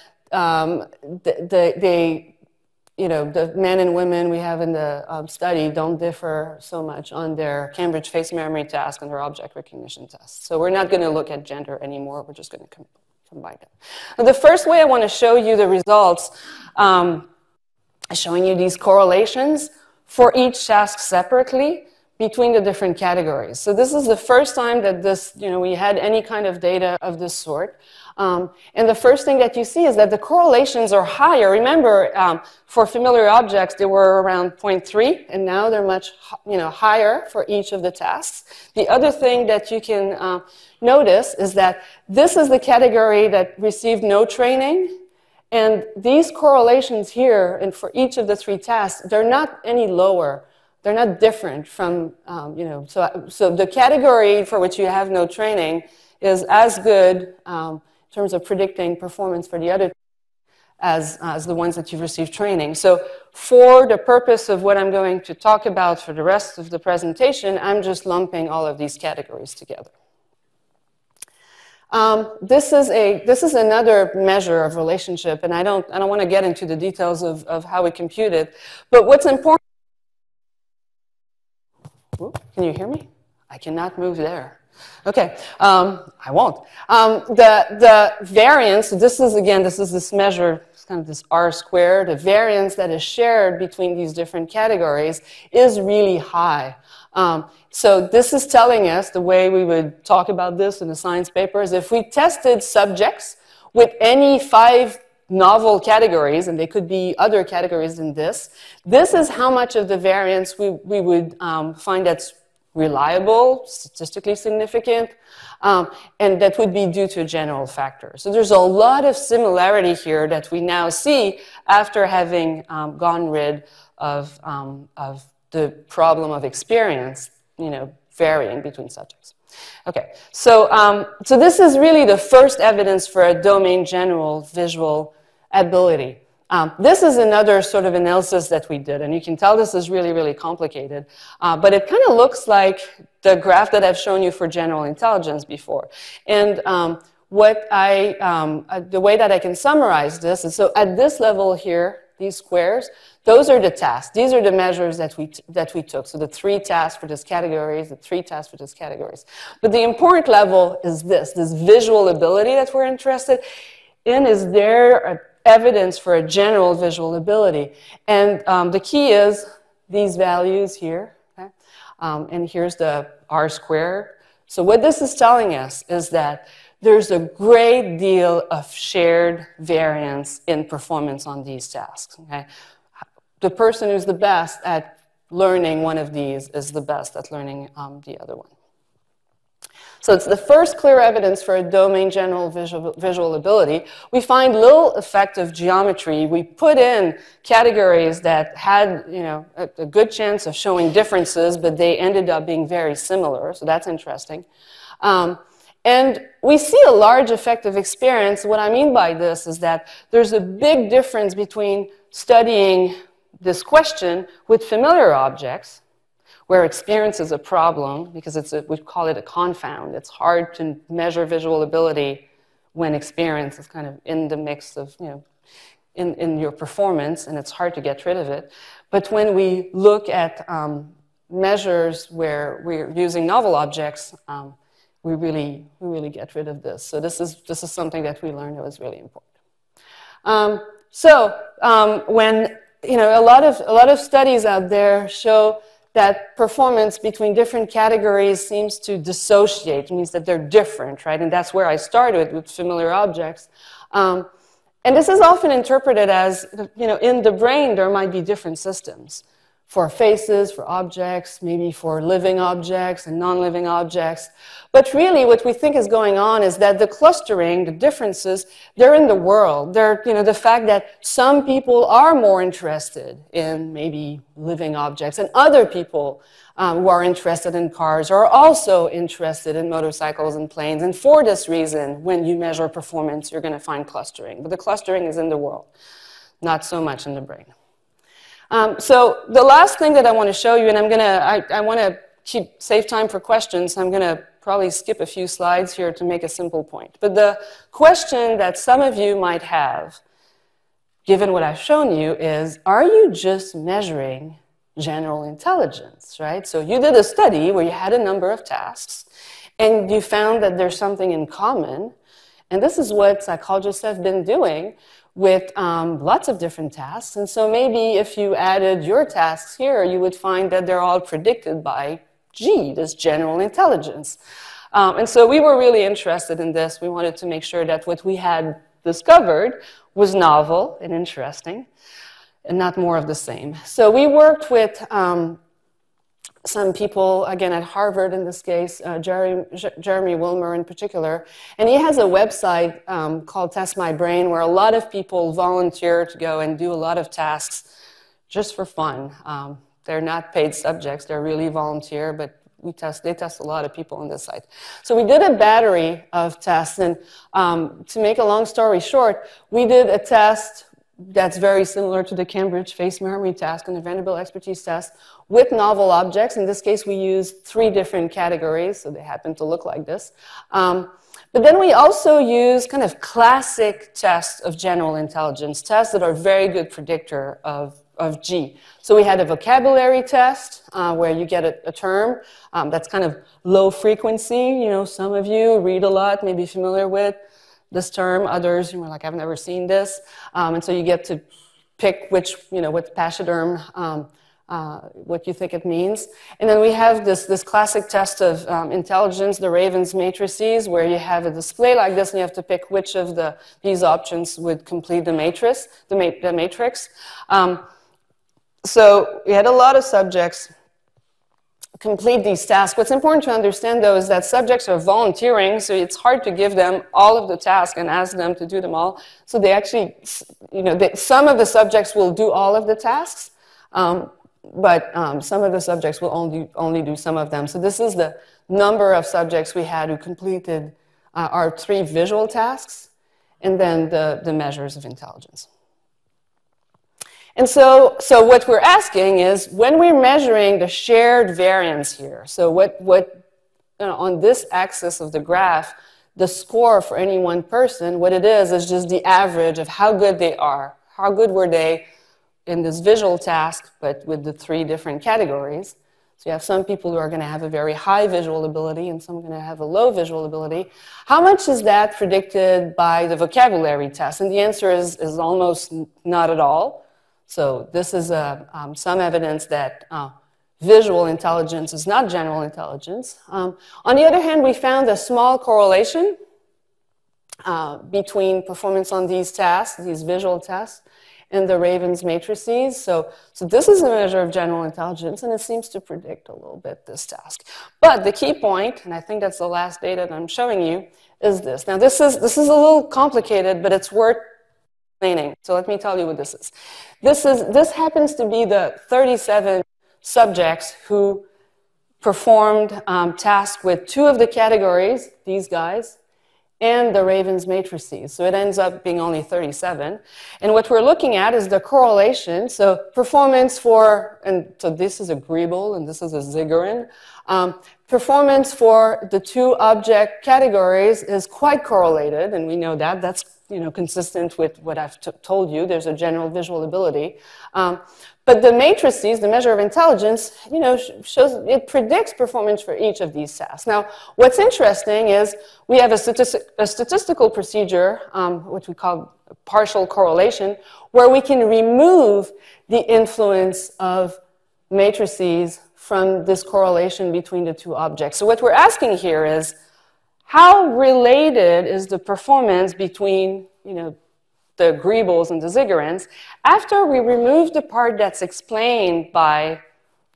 you know, the men and women we have in the study don't differ so much on their Cambridge Face Memory Task and their object recognition test. So we're not going to look at gender anymore. We're just going to combine them. And the first way I want to show you the results is showing you these correlations for each task separately between the different categories. So this is the first time that this, we had any kind of data of this sort. And the first thing that you see is that the correlations are higher. Remember, for familiar objects, they were around 0.3, and now they're much higher for each of the tasks. The other thing that you can notice is that this is the category that received no training. And these correlations here, and for each of the three tasks, they're not any lower. They're not different from, so the category for which you have no training is as good in terms of predicting performance for the other as the ones that you've received training. So for the purpose of what I'm going to talk about for the rest of the presentation, I'm just lumping all of these categories together. This is another measure of relationship, and I don't want to get into the details of how we compute it, but what's important. Ooh, can you hear me? I cannot move there. Okay, I won't. The variance, this is this measure, it's kind of this R squared, the variance that is shared between these different categories is really high. So this is telling us, the way we would talk about this in the science papers, if we tested subjects with any five novel categories, and they could be other categories than this, this is how much of the variance we would find that's reliable, statistically significant, and that would be due to a general factor. So there's a lot of similarity here that we now see after having gone rid of the problem of experience, varying between subjects. Okay, so, so this is really the first evidence for a domain general visual ability. This is another sort of analysis that we did, and you can tell this is really, really complicated, but it kind of looks like the graph that I've shown you for general intelligence before. And the way that I can summarize this is, so at this level here, these squares, those are the tasks. These are the measures that we took. So the three tasks for this category, the three tasks for this categories. But the important level is this visual ability that we're interested in. Is there evidence for a general visual ability? And the key is these values here. Okay? And here's the R squared. So what this is telling us is that there's a great deal of shared variance in performance on these tasks. Okay? The person who's the best at learning one of these is the best at learning the other one. So it's the first clear evidence for a domain general visual ability. We find little effect of geometry. We put in categories that had a good chance of showing differences, but they ended up being very similar, so that's interesting. And we see a large effect of experience. What I mean by this is that there's a big difference between studying this question with familiar objects, where experience is a problem, because we call it a confound. It's hard to measure visual ability when experience is kind of in the mix of, in your performance, and it's hard to get rid of it. But when we look at measures where we're using novel objects, we really get rid of this. So this is something that we learned that was really important. When a lot of studies out there show that performance between different categories seems to dissociate. It means that they're different, right? And that's where I started with familiar objects. And this is often interpreted as, in the brain there might be different systems. For faces, for objects, maybe for living objects and non-living objects. But really what we think is going on is that the clustering, the differences, they're in the world. They're, the fact that some people are more interested in maybe living objects, and other people who are interested in cars are also interested in motorcycles and planes. And for this reason, when you measure performance, you're going to find clustering. But the clustering is in the world, not so much in the brain. So the last thing that I want to show you, and I want to save time for questions, so I'm going to probably skip a few slides here to make a simple point. But the question that some of you might have, given what I've shown you, is, are you just measuring general intelligence, right? So you did a study where you had a number of tasks, and you found that there's something in common, and this is what psychologists have been doing with lots of different tasks. And so maybe if you added your tasks here, you would find that they're all predicted by G, this general intelligence. And so we were really interested in this. We wanted to make sure that what we had discovered was novel and interesting and not more of the same. So we worked with some people, again, at Harvard in this case, Jeremy Wilmer in particular. And he has a website called Test My Brain, where a lot of people volunteer to go and do a lot of tasks just for fun. They're not paid subjects. They're really volunteer, but they test a lot of people on this site. So we did a battery of tests. And to make a long story short, we did a test that's very similar to the Cambridge Face Memory Task and the Vanderbilt Expertise Test with novel objects. In this case, we used 3 different categories, so they happen to look like this. But then we also use kind of classic tests of general intelligence, tests that are very good predictor of G. So we had a vocabulary test where you get a term that's kind of low frequency. You know, some of you read a lot, may be familiar with this term, others you were like, I've never seen this. And so you get to pick which, you know, what pachyderm, what you think it means. And then we have this classic test of intelligence, the Raven's matrices, where you have a display like this and you have to pick which of these options would complete the matrix. So we had a lot of subjects complete these tasks. What's important to understand, though, is that subjects are volunteering, so it's hard to give them all of the tasks and ask them to do them all. So they actually, you know, some of the subjects will do all of the tasks, but some of the subjects will only do some of them. So this is the number of subjects we had who completed our 3 visual tasks, and then the measures of intelligence. And so what we're asking is, when we're measuring the shared variance here, so what on this axis of the graph, the score for any one person, what it is just the average of how good they are. How good were they in this visual task, but with the 3 different categories. So you have some people who are going to have a very high visual ability and some are going to have a low visual ability. How much is that predicted by the vocabulary test? And the answer is almost not at all. So this is some evidence that visual intelligence is not general intelligence. On the other hand, we found a small correlation between performance on these tasks, these visual tests, and the Raven's matrices. So this is a measure of general intelligence, and it seems to predict a little bit this task. But the key point, and I think that's the last data that I'm showing you, is this. Now, this is a little complicated, but it's worth explaining. So let me tell you what this is. This happens to be the 37 subjects who performed tasks with 2 of the categories, these guys, and the Raven's matrices. So it ends up being only 37. And what we're looking at is the correlation. So performance for, and so this is a Gribble and this is a Zigarin. Performance for the 2 object categories is quite correlated, and we know that. That's consistent with what I've told you. There's a general visual ability. But the matrices, the measure of intelligence, shows it predicts performance for each of these tasks. Now, what's interesting is we have a statistical procedure, which we call partial correlation, where we can remove the influence of matrices from this correlation between the 2 objects. So what we're asking here is, how related is the performance between, the Gribbles and the Zigarins after we remove the part that's explained by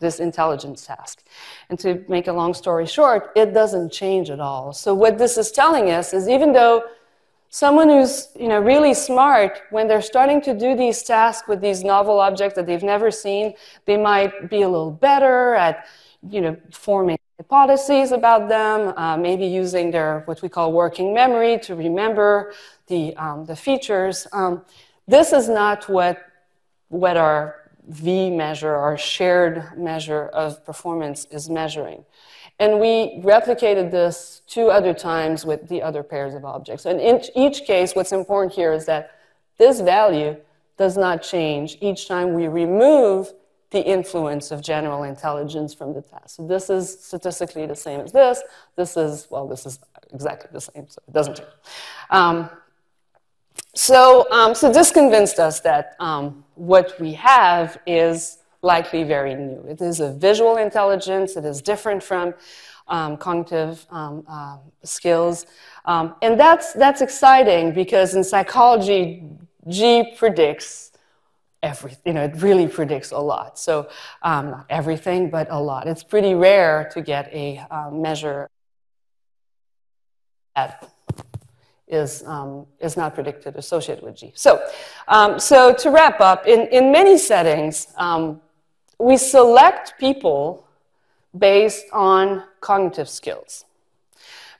this intelligence task? And to make a long story short, it doesn't change at all. So what this is telling us is, even though someone who's really smart, when they're starting to do these tasks with these novel objects that they've never seen, they might be a little better at forming hypotheses about them, maybe using their what we call working memory to remember the features. This is not what our V measure, our shared measure of performance, is measuring. And we replicated this 2 other times with the other pairs of objects. And in each case, what's important here is that this value does not change each time we remove the influence of general intelligence from the task. So this is statistically the same as this. This is exactly the same, so it doesn't change. So, this convinced us that what we have is likely very new. It is a visual intelligence. It is different from cognitive skills. And that's exciting because in psychology, G predicts everything. You know, it really predicts a lot. So not everything, but a lot. It's pretty rare to get a measure that is not predicted associated with G. So, to wrap up, in many settings, we select people based on cognitive skills.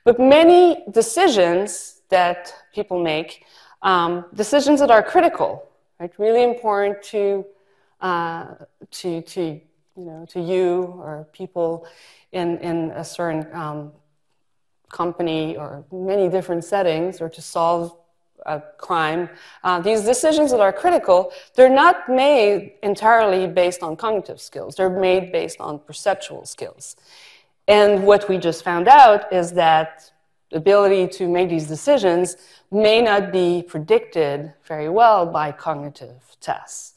But many decisions that people make, decisions that are critical, right, really important to you or people in a certain company or many different settings, or to solve a crime. These decisions that are critical, they're not made entirely based on cognitive skills. They're made based on perceptual skills. And what we just found out is that the ability to make these decisions may not be predicted very well by cognitive tests.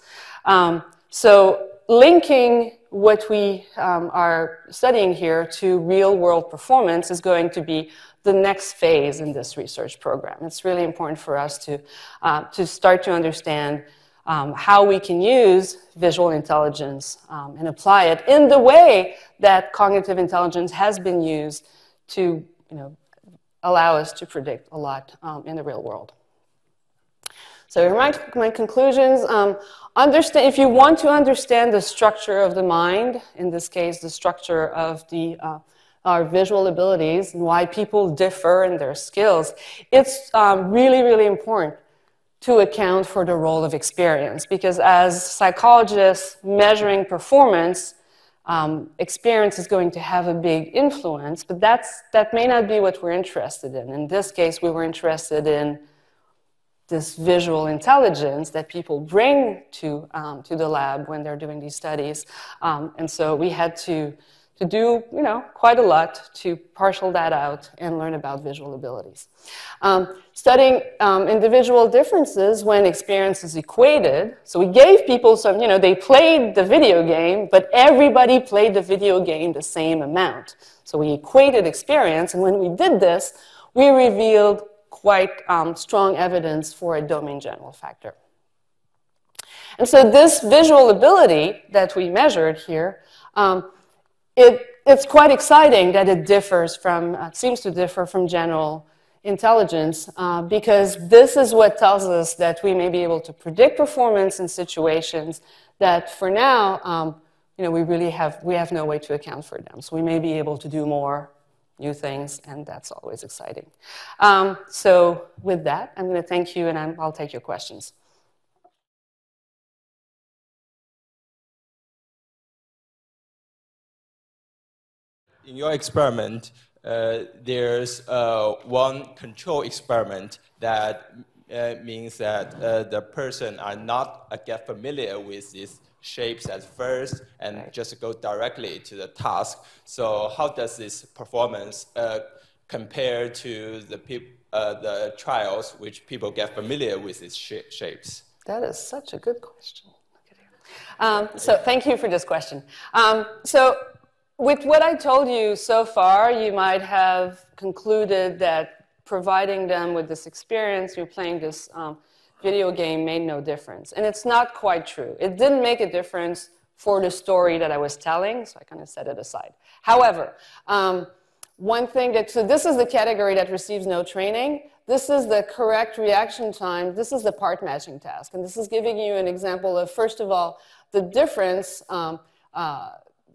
So linking what we are studying here to real-world performance is going to be the next phase in this research program. It's really important for us to start to understand how we can use visual intelligence and apply it in the way that cognitive intelligence has been used to, allow us to predict a lot in the real world. So in my conclusions, if you want to understand the structure of the mind, in this case, the structure of our visual abilities and why people differ in their skills, it's really, really important to account for the role of experience, because as psychologists measuring performance, experience is going to have a big influence, but that may not be what we're interested in. In this case, we were interested in this visual intelligence that people bring to the lab when they're doing these studies. And so we had to do quite a lot to parcel that out and learn about visual abilities. Studying individual differences when experience is equated. So we gave people some, they played the video game, but everybody played the video game the same amount. So we equated experience, and when we did this, we revealed quite strong evidence for a domain general factor. And so this visual ability that we measured here, it's quite exciting that it differs from, seems to differ from general intelligence, because this is what tells us that we may be able to predict performance in situations that for now, we have no way to account for them. So we may be able to do more new things, and that's always exciting. So with that, I'm going to thank you, and I'll take your questions. In your experiment, there's one control experiment that means that the person are not get familiar with these shapes at first and just go directly to the task. So how does this performance compare to the trials which people get familiar with these shapes? That is such a good question. So thank you for this question. With what I told you so far, you might have concluded that providing them with this experience, you're playing this video game, made no difference. And it's not quite true. It didn't make a difference for the story that I was telling, so I kind of set it aside. However, one thing that, so this is the category that receives no training. This is the correct reaction time. This is the part matching task. And this is giving you an example of, first of all, the difference.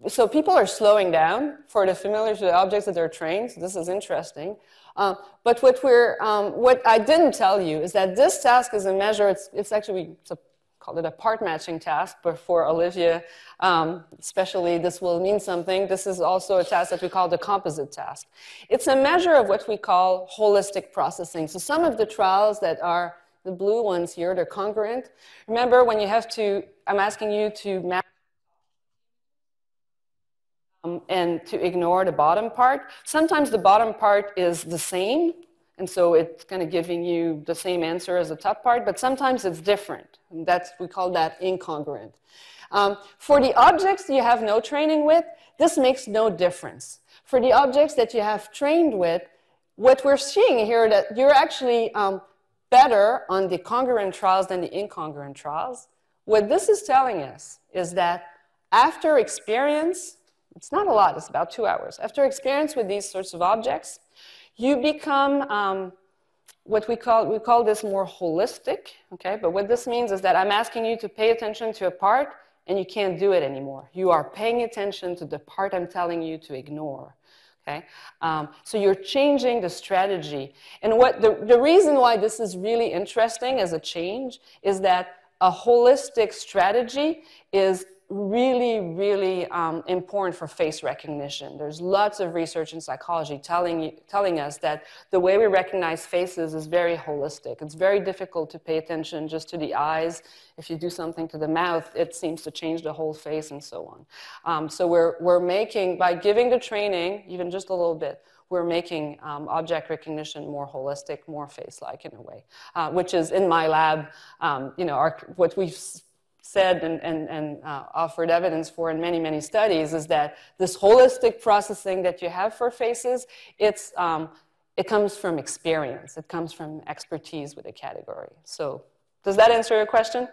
So people are slowing down for the familiar to the objects that they're trained. So this is interesting. But what I didn't tell you is that this task is a measure. It's actually, called it a part matching task, but for Olivia, especially, this will mean something. This is also a task that we call the composite task. It's a measure of what we call holistic processing. So some of the trials that are the blue ones here, they're congruent. Remember, when you have to, I'm asking you to map and to ignore the bottom part. Sometimes the bottom part is the same, And so it's kind of giving you the same answer as the top part, but sometimes it's different. And that's, we call that incongruent. For the objects you have no training with, this makes no difference. For the objects that you have trained with, what we're seeing here that you're actually better on the congruent trials than the incongruent trials. What this is telling us is that after experience, it's not a lot, it's about 2 hours. After experience with these sorts of objects, you become what we call this more holistic, okay? But what this means is that I'm asking you to pay attention to a part and you can't do it anymore. You are paying attention to the part I'm telling you to ignore, okay? So you're changing the strategy. And what the reason why this is really interesting as a change is that a holistic strategy is really important for face recognition. There's lots of research in psychology telling us that the way we recognize faces is very holistic. It's very difficult to pay attention just to the eyes. If you do something to the mouth, it seems to change the whole face and so on. So we're making, by giving the training, even just a little bit, we're making object recognition more holistic, more face-like in a way, which is in my lab, you know, what we've said and offered evidence for in many, many studies is that this holistic processing that you have for faces, it's, it comes from experience. It comes from expertise with a category. So does that answer your question?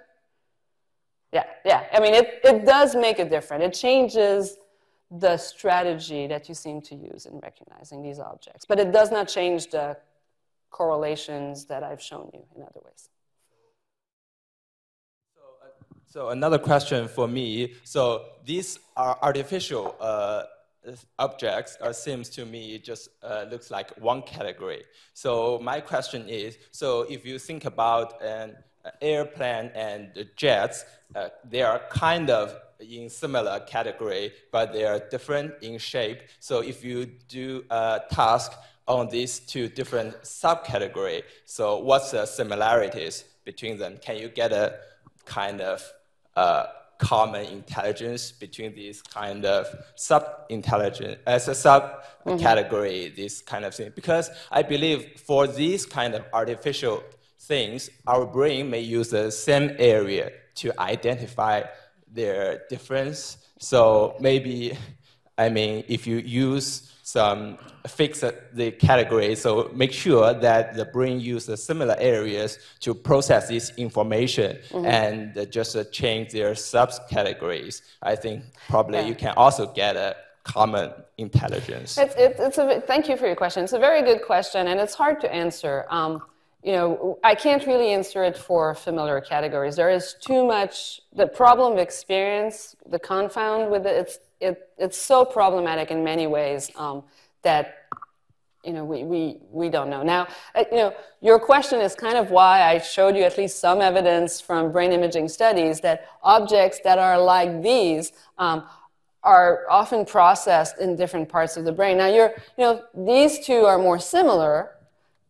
Yeah, yeah. I mean, it does make a difference. It changes the strategy that you seem to use in recognizing these objects, but it does not change the correlations that I've shown you in other ways. So another question for me. So these are artificial objects, seems to me just looks like one category. So my question is, so if you think about an airplane and jets, they are kind of in similar category, but they are different in shape. So if you do a task on these two different subcategories, so what's the similarities between them? Can you get a kind of common intelligence between these kind of sub-intelligence, as a sub-category, this kind of thing? Because I believe for these kind of artificial things, our brain may use the same area to identify their difference. So maybe, I mean, if you use some, fix the category, so make sure that the brain uses similar areas to process this information and just change their subcategories. I think probably you can also get a common intelligence. Thank you for your question. It's a very good question, and it's hard to answer. You know, I can't really answer it for familiar categories. There is too much, the problem of experience, the confound with it, it's so problematic in many ways that, you know, we don't know. Now, you know, your question is kind of why I showed you at least some evidence from brain imaging studies that objects that are like these are often processed in different parts of the brain. Now, these two are more similar.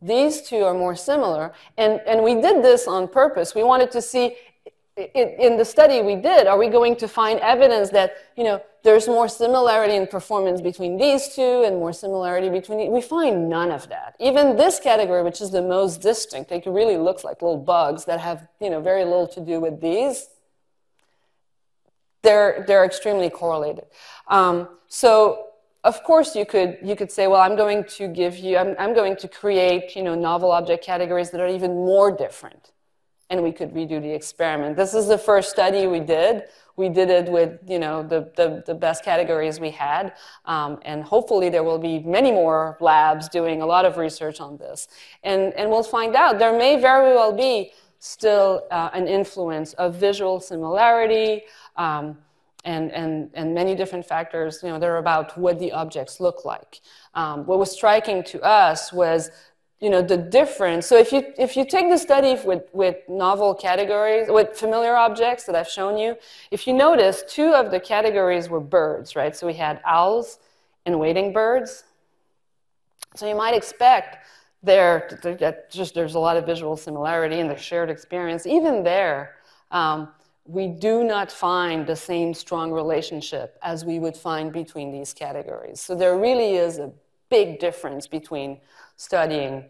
These two are more similar, and we did this on purpose. We wanted to see, in the study we did, are we going to find evidence that, you know, there's more similarity in performance between these two and more similarity between these? We find none of that. Even this category, which is the most distinct, it really looks like little bugs that have, you know, very little to do with these. They're extremely correlated. So, of course, you could say, well, I'm going to create, you know, novel object categories that are even more different, and we could redo the experiment. This is the first study we did. We did it with, you know, the best categories we had, and hopefully there will be many more labs doing a lot of research on this, and we'll find out. There may very well be still an influence of visual similarity. And many different factors, you know, they're about what the objects look like. What was striking to us was, you know, the difference. So if you take the study with novel categories, with familiar objects that I've shown you, if you notice, two of the categories were birds, right? So we had owls and wading birds. So you might expect there's a lot of visual similarity in the shared experience, even there. We do not find the same strong relationship as we would find between these categories. So there really is a big difference between studying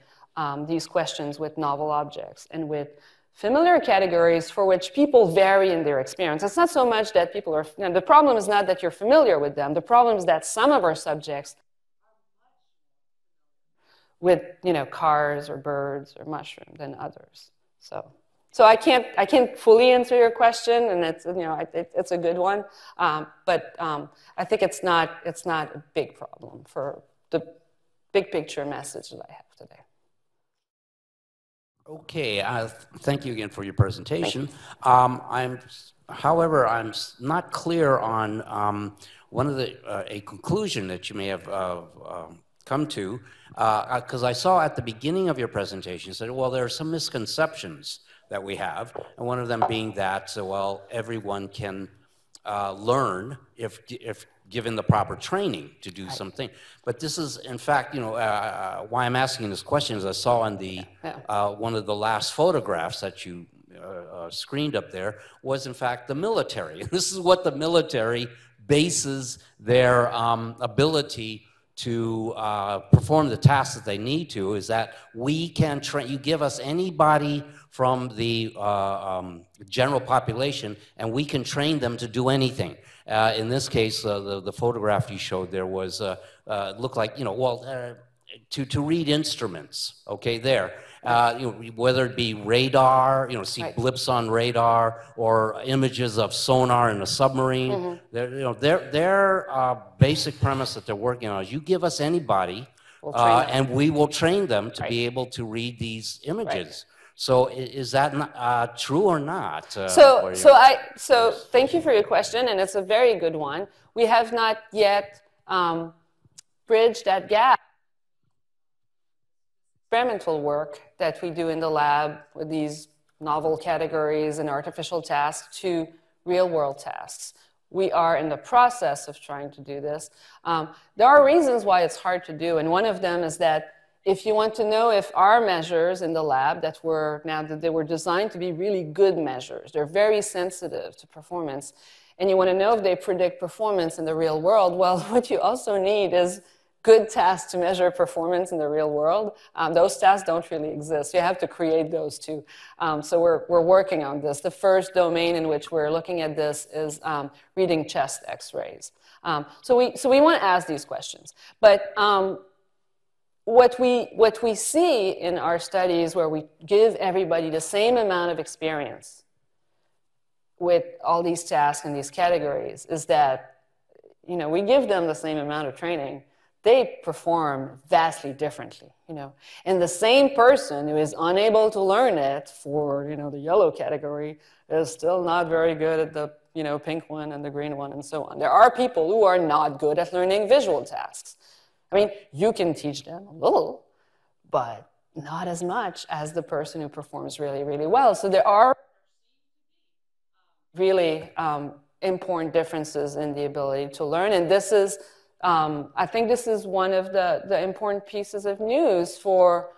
these questions with novel objects and with familiar categories for which people vary in their experience. It's not so much that people are, you know, the problem is not that you're familiar with them. The problem is that some of our subjects with, you know, cars or birds or mushrooms than others. So I can't fully answer your question, and it's, you know, it's a good one, but I think it's not a big problem for the big picture message that I have today. Okay, thank you again for your presentation. You. However, I'm not clear on one of the a conclusion that you may have come to, because I saw at the beginning of your presentation you said, well, there are some misconceptions that we have, and one of them being that, so, well, everyone can learn if given the proper training to do something. But this is, in fact, you know, why I'm asking this question is I saw in the one of the last photographs that you screened up there was, in fact, the military. This is what the military bases their ability to perform the tasks that they need to, is that we can train, you give us anybody from the general population and we can train them to do anything. In this case, the photograph you showed there was, looked like, you know, well, to read instruments, okay, there. You know, whether it be radar, you know, see blips on radar or images of sonar in a submarine. You know, their basic premise that they're working on is you give us anybody and we will train them to be able to read these images. So is that true or not? So thank you for your question, and it's a very good one. We have not yet bridged that gap. Experimental work that we do in the lab with these novel categories and artificial tasks to real-world tasks. We are in the process of trying to do this. There are reasons why it's hard to do, and one of them is that if you want to know if our measures in the lab that were they were designed to be really good measures, they're very sensitive to performance, and you want to know if they predict performance in the real world, well, what you also need is good tasks to measure performance in the real world. Those tasks don't really exist. You have to create those too. So we're working on this. The first domain in which we're looking at this is reading chest X-rays. So we want to ask these questions. But what we see in our studies where we give everybody the same amount of experience with all these tasks and these categories is that, you know, we give them the same amount of training. They perform vastly differently, you know. And the same person who is unable to learn it for, you know, the yellow category is still not very good at the, you know, pink one and the green one and so on. There are people who are not good at learning visual tasks. I mean, you can teach them a little, but not as much as the person who performs really, really well. So there are really important differences in the ability to learn, and this is I think this is one of the important pieces of news for,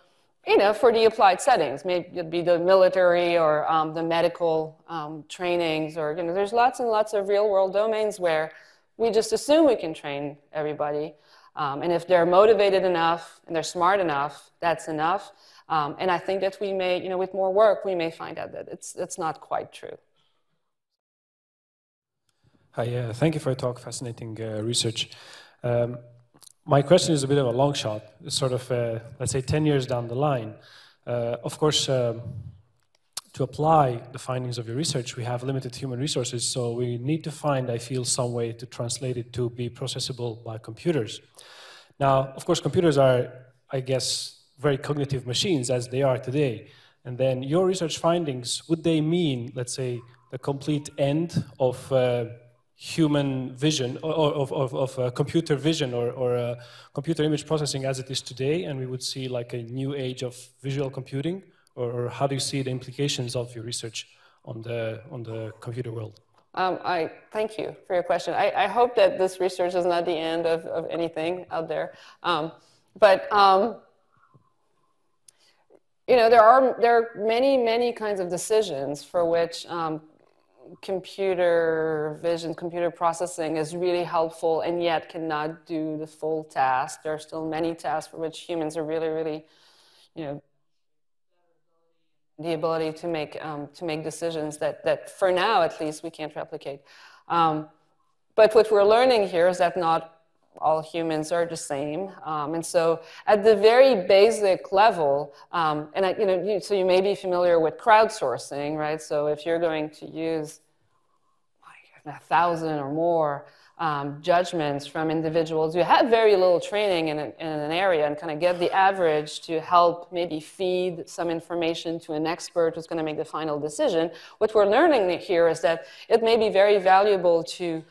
you know, for the applied settings. Maybe it'd be the military or the medical trainings, or, you know, there's lots and lots of real world domains where we just assume we can train everybody. And if they're motivated enough and they're smart enough, that's enough. And I think that we may, you know, with more work, we may find out that it's not quite true. Hi, thank you for your talk, fascinating research. My question is a bit of a long shot. It's sort of, let's say, 10 years down the line. Of course, to apply the findings of your research, we have limited human resources, so we need to find, I feel, some way to translate it to be processable by computers. Now, of course, computers are, I guess, very cognitive machines as they are today. And then your research findings, would they mean, let's say, the complete end of human vision, or of computer vision, or computer image processing as it is today, and we would see like a new age of visual computing? Or how do you see the implications of your research on the computer world? I thank you for your question. I hope that this research is not the end of anything out there. You know, there are many kinds of decisions for which computer vision, computer processing is really helpful and yet cannot do the full task. There are still many tasks for which humans are really, really, the ability to make decisions that, for now, at least, we can't replicate. But what we're learning here is that not all humans are the same. And so at the very basic level, and so you may be familiar with crowdsourcing, right? So if you're going to use like 1,000 or more judgments from individuals who have very little training in an area and kind of get the average to help maybe feed some information to an expert who's going to make the final decision, what we're learning here is that it may be very valuable to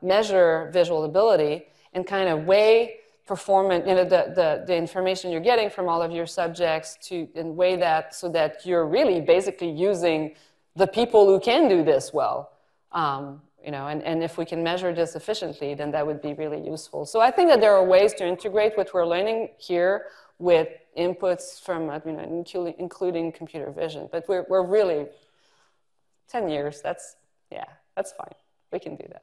measure visual ability and kind of weigh performance, the information you're getting from all of your subjects and weigh that so that you're really basically using the people who can do this well. And if we can measure this efficiently, then that would be really useful. So I think that there are ways to integrate what we're learning here with inputs from, including computer vision. But we're really, 10 years, that's fine. We can do that.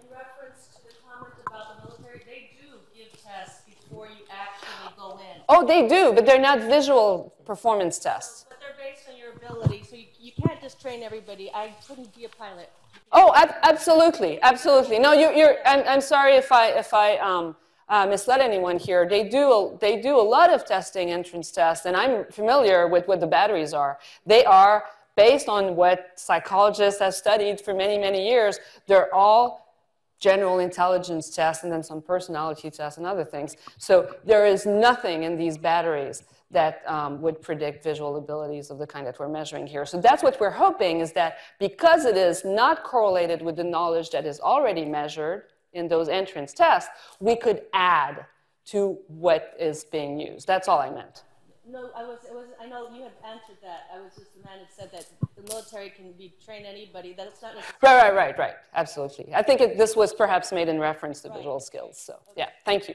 In reference to the comment about the military, they do give tests before you actually go in. Oh, they do, but they're not visual performance tests. But they're based on your ability, so you can't just train everybody. I couldn't be a pilot. Oh, absolutely, absolutely. No, I'm sorry if I misled anyone here. They do a lot of testing, entrance tests, and I'm familiar with what the batteries are. They are based on what psychologists have studied for many, many years. They're all general intelligence tests and then some personality tests and other things. So there is nothing in these batteries that would predict visual abilities of the kind that we're measuring here. So that's what we're hoping, is that because it is not correlated with the knowledge that is already measured in those entrance tests, we could add to what is being used. That's all I meant. No, I know you have answered that. I was just the man that said that the military can be train anybody. That's not necessarily. Right. Absolutely. I think this was perhaps made in reference to visual skills. So, okay. Yeah, thank you.